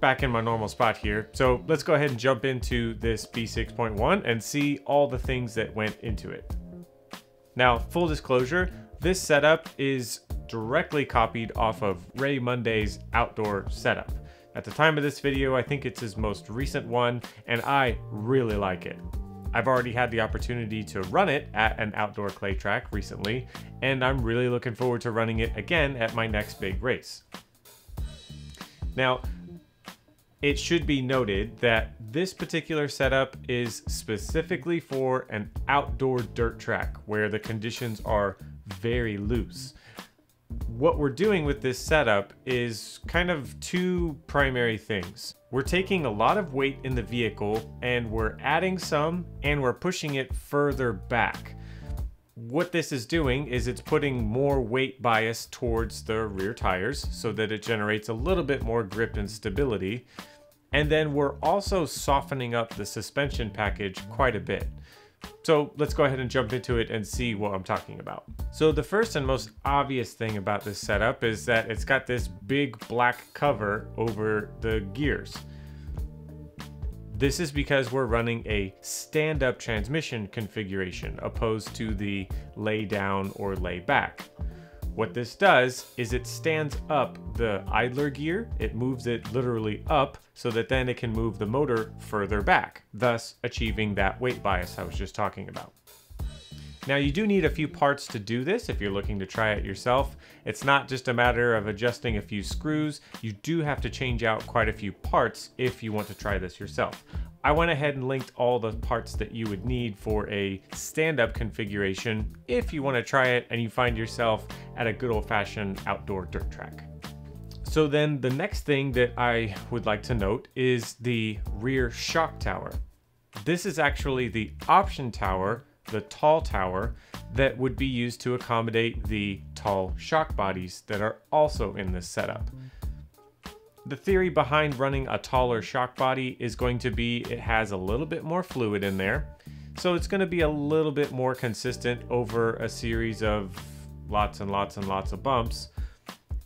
back in my normal spot here. So let's go ahead and jump into this B6.1 and see all the things that went into it. Now, full disclosure, this setup is directly copied off of Ray Munday's outdoor setup. At the time of this video, I think it's his most recent one, and I really like it. I've already had the opportunity to run it at an outdoor clay track recently, and I'm really looking forward to running it again at my next big race. Now, it should be noted that this particular setup is specifically for an outdoor dirt track where the conditions are very loose. What we're doing with this setup is kind of two primary things. We're taking a lot of weight in the vehicle and we're adding some and we're pushing it further back. What this is doing is it's putting more weight bias towards the rear tires so that it generates a little bit more grip and stability. And then we're also softening up the suspension package quite a bit. So let's go ahead and jump into it and see what I'm talking about. So the first and most obvious thing about this setup is that it's got this big black cover over the gears. This is because we're running a stand-up transmission configuration opposed to the lay down or lay back. What this does is it stands up the idler gear, it moves it literally up so that then it can move the motor further back, thus achieving that weight bias I was just talking about. Now you do need a few parts to do this if you're looking to try it yourself. It's not just a matter of adjusting a few screws, you do have to change out quite a few parts if you want to try this yourself. I went ahead and linked all the parts that you would need for a stand-up configuration if you want to try it and you find yourself at a good old-fashioned outdoor dirt track. So then the next thing that I would like to note is the rear shock tower. This is actually the option tower, the tall tower, that would be used to accommodate the tall shock bodies that are also in this setup. The theory behind running a taller shock body is going to be it has a little bit more fluid in there. So it's going to be a little bit more consistent over a series of lots and lots and lots of bumps.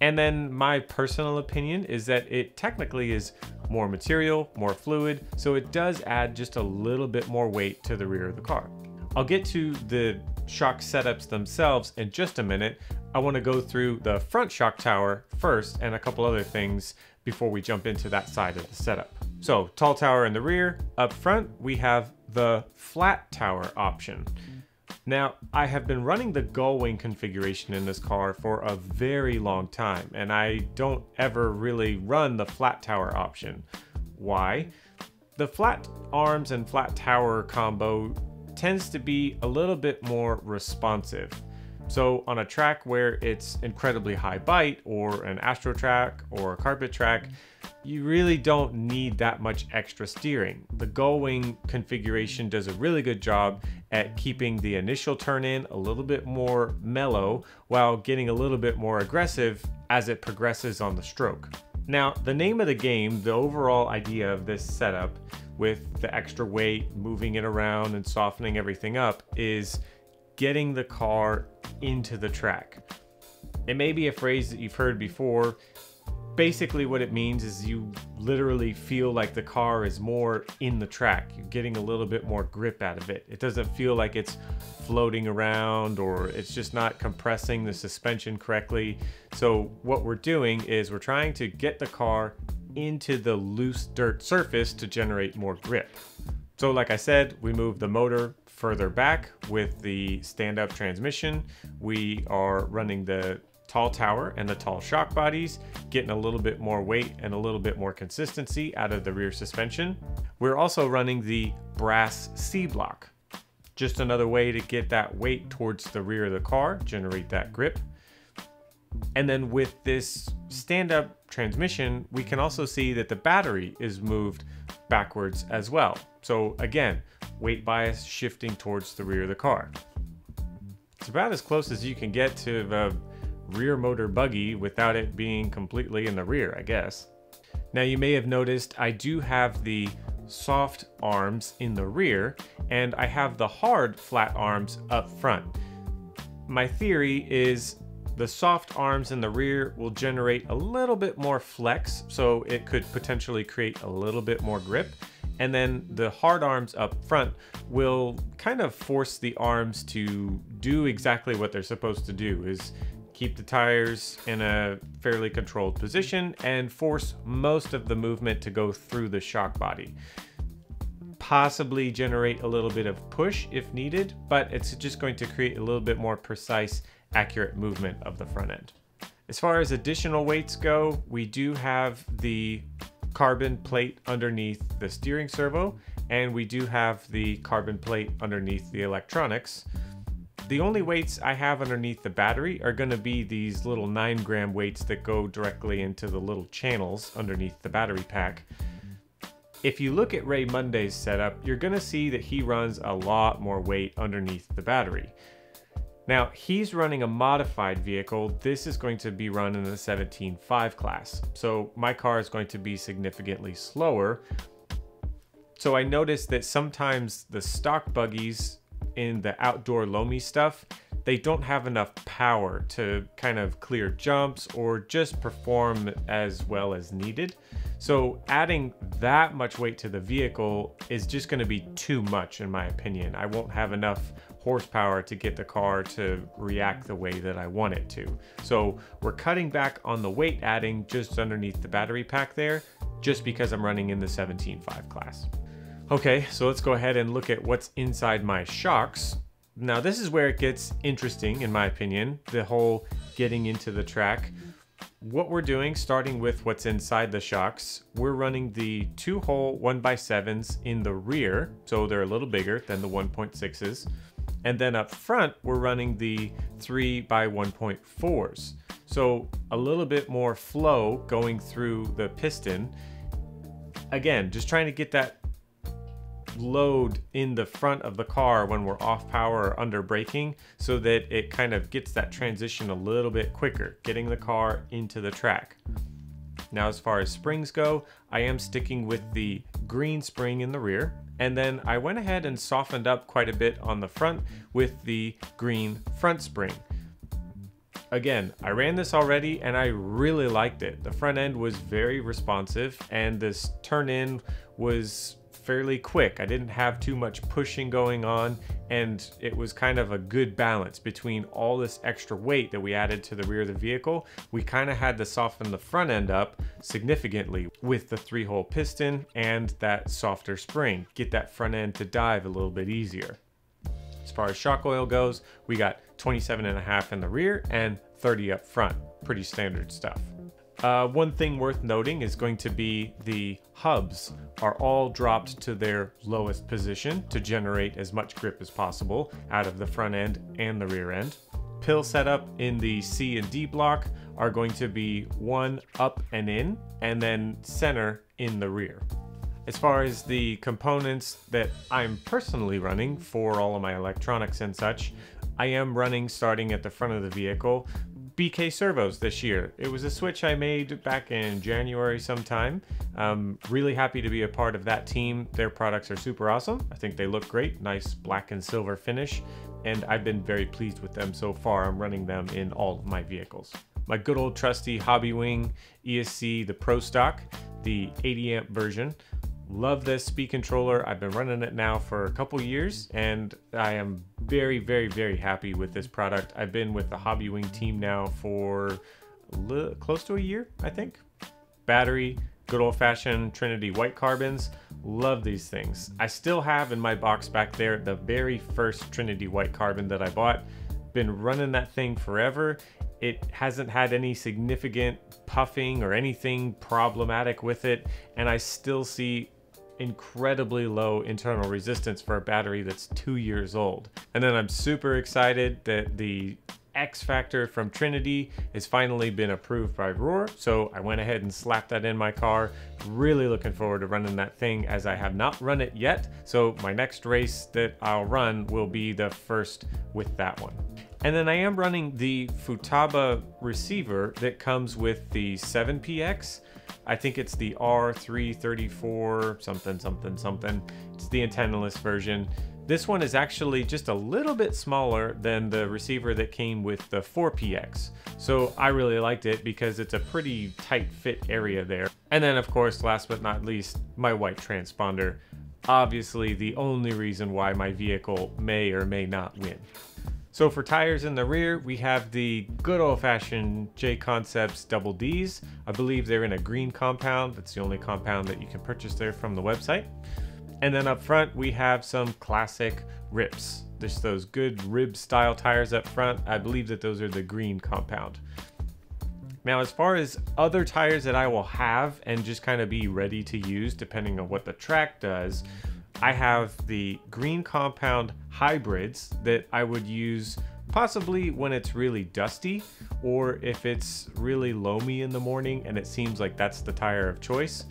And then my personal opinion is that it technically is more material, more fluid. So it does add just a little bit more weight to the rear of the car. I'll get to the shock setups themselves in just a minute. I want to go through the front shock tower first and a couple other things before we jump into that side of the setup. So tall tower in the rear, up front we have the flat tower option. Now I have been running the gullwing configuration in this car for a very long time and I don't ever really run the flat tower option. Why? The flat arms and flat tower combo tends to be a little bit more responsive. So on a track where it's incredibly high bite or an astro track or a carpet track, you really don't need that much extra steering. The gullwing configuration does a really good job at keeping the initial turn in a little bit more mellow while getting a little bit more aggressive as it progresses on the stroke. Now, the name of the game, the overall idea of this setup with the extra weight, moving it around and softening everything up is getting the car into the track. It may be a phrase that you've heard before. Basically what it means is you literally feel like the car is more in the track. You're getting a little bit more grip out of it. It doesn't feel like it's floating around or it's just not compressing the suspension correctly. So what we're doing is we're trying to get the car into the loose dirt surface to generate more grip. So like I said, we move the motor further back with the stand-up transmission. We are running the tall tower and the tall shock bodies, getting a little bit more weight and a little bit more consistency out of the rear suspension. We're also running the brass C-block. Just another way to get that weight towards the rear of the car, generate that grip. And then with this stand-up transmission, we can also see that the battery is moved backwards as well. So again, weight bias shifting towards the rear of the car. It's about as close as you can get to the rear motor buggy without it being completely in the rear, I guess. Now you may have noticed I do have the soft arms in the rear and I have the hard flat arms up front. My theory is The soft arms in the rear will generate a little bit more flex, so it could potentially create a little bit more grip. And then the hard arms up front will kind of force the arms to do exactly what they're supposed to do, is keep the tires in a fairly controlled position and force most of the movement to go through the shock body. Possibly generate a little bit of push if needed, but it's just going to create a little bit more precise, accurate movement of the front end. As far as additional weights go, we do have the carbon plate underneath the steering servo, and we do have the carbon plate underneath the electronics. The only weights I have underneath the battery are going to be these little 9-gram weights that go directly into the little channels underneath the battery pack. If you look at Ray Munday's setup, you're going to see that he runs a lot more weight underneath the battery. Now, he's running a modified vehicle. This is going to be run in the 17.5 class. So my car is going to be significantly slower. So I noticed that sometimes the stock buggies in the outdoor loamy stuff, they don't have enough power to kind of clear jumps or just perform as well as needed. So adding that much weight to the vehicle is just going to be too much, in my opinion. I won't have enough horsepower to get the car to react the way that I want it to. So we're cutting back on the weight adding just underneath the battery pack there, just because I'm running in the 17.5 class. Okay, so let's go ahead and look at what's inside my shocks. Now this is where it gets interesting, in my opinion, the whole getting into the track. What we're doing, starting with what's inside the shocks, we're running the 2-hole 1x7s in the rear, so they're a little bigger than the 1.6s. And then up front, we're running the 3x1.4s. So a little bit more flow going through the piston. Again, just trying to get that load in the front of the car when we're off power or under braking, so that it kind of gets that transition a little bit quicker, getting the car into the track. Now, as far as springs go, I am sticking with the green spring in the rear. And then I went ahead and softened up quite a bit on the front with the green front spring. Again, I ran this already and I really liked it. The front end was very responsive and this turn in was fairly quick. I didn't have too much pushing going on, and it was kind of a good balance between all this extra weight that we added to the rear of the vehicle. We kind of had to soften the front end up significantly with the 3-hole piston and that softer spring, get that front end to dive a little bit easier. As far as shock oil goes, we got 27.5 in the rear and 30 up front, pretty standard stuff. One thing worth noting is going to be the hubs are all dropped to their lowest position to generate as much grip as possible out of the front end and the rear end. Pill setup in the C and D block are going to be one up and in, and then center in the rear. As far as the components that I'm personally running for all of my electronics and such, I am running, starting at the front of the vehicle, BK servos this year. It was a switch I made back in January sometime. Really happy to be a part of that team. Their products are super awesome. I think they look great, nice black and silver finish, and I've been very pleased with them so far. I'm running them in all of my vehicles. My good old trusty Hobbywing ESC, the Pro Stock, the 80 amp version. Love this speed controller. I've been running it now for a couple years and I am very, very, very happy with this product. I've been with the Hobbywing team now for close to a year, I think. Battery, good old fashioned Trinity white carbons. Love these things. I still have in my box back there the very first Trinity white carbon that I bought. Been running that thing forever. It hasn't had any significant puffing or anything problematic with it, and I still see incredibly low internal resistance for a battery that's 2 years old. And then I'm super excited that the X-Factor from Trinity has finally been approved by Roar, so I went ahead and slapped that in my car. Really looking forward to running that thing, as I have not run it yet, so my next race that I'll run will be the first with that one. And then I am running the Futaba receiver that comes with the 7PX. I think it's the R334 something something something. It's the antennaless version. This one is actually just a little bit smaller than the receiver that came with the 4PX. So I really liked it because it's a pretty tight fit area there. And then of course, last but not least, my white transponder. Obviously the only reason why my vehicle may or may not win. So for tires in the rear, we have the good old-fashioned J Concepts Double Ds. I believe they're in a green compound. That's the only compound that you can purchase there from the website. And then up front, we have some classic rips. Just those good rib-style tires up front. I believe that those are the green compound. Now, as far as other tires that I will have and just kind of be ready to use, depending on what the track does, I have the green compound hybrids that I would use possibly when it's really dusty, or if it's really loamy in the morning and it seems like that's the tire of choice.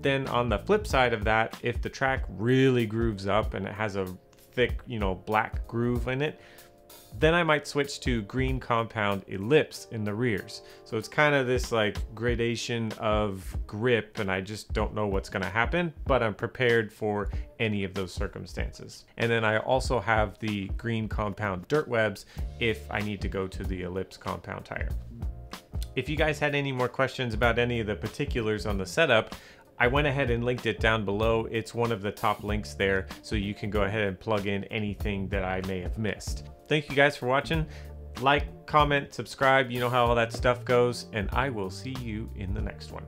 Then on the flip side of that, if the track really grooves up and it has a thick, you know, black groove in it, then I might switch to green compound ellipse in the rears. So it's kind of this like gradation of grip, and I just don't know what's going to happen, but I'm prepared for any of those circumstances. And then I also have the green compound dirt webs if I need to go to the ellipse compound tire. If you guys had any more questions about any of the particulars on the setup, I went ahead and linked it down below. It's one of the top links there, so you can go ahead and plug in anything that I may have missed. Thank you guys for watching. Like, comment, subscribe. You know how all that stuff goes, and I will see you in the next one.